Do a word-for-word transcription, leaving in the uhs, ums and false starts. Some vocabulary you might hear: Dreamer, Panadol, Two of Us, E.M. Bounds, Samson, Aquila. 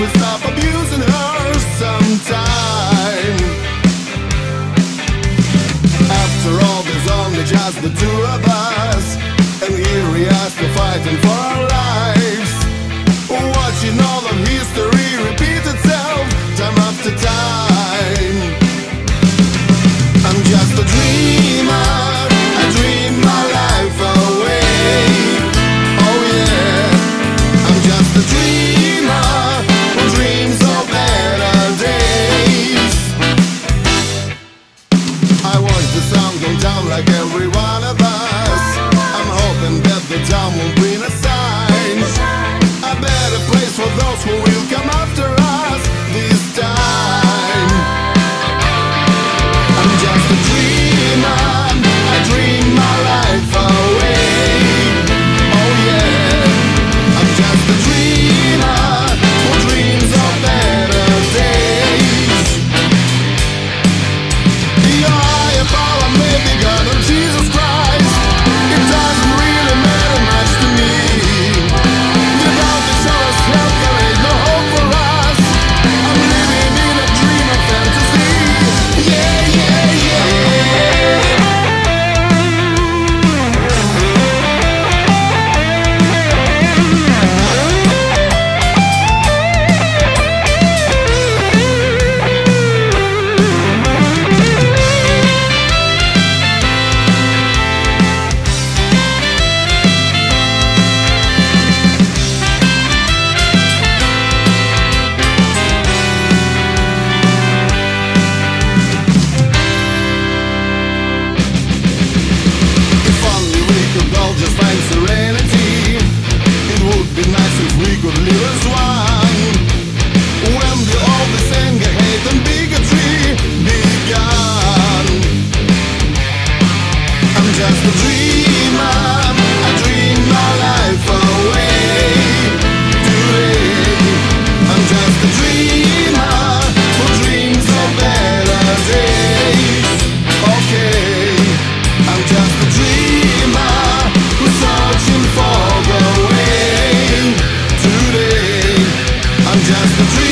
would stop abusing her sometime. After all, there's only just the two of us, and here we are still fighting for our lives, watching all of history repeat itself time after time. I'm just a dreamer, I dream my life away. Oh yeah, I'm just a dreamer who dreams of better days. I watch the sun go down like every one of us. I'm hoping that the dawn will bring a sign, a better place for those who will come after us this time. Just a dream.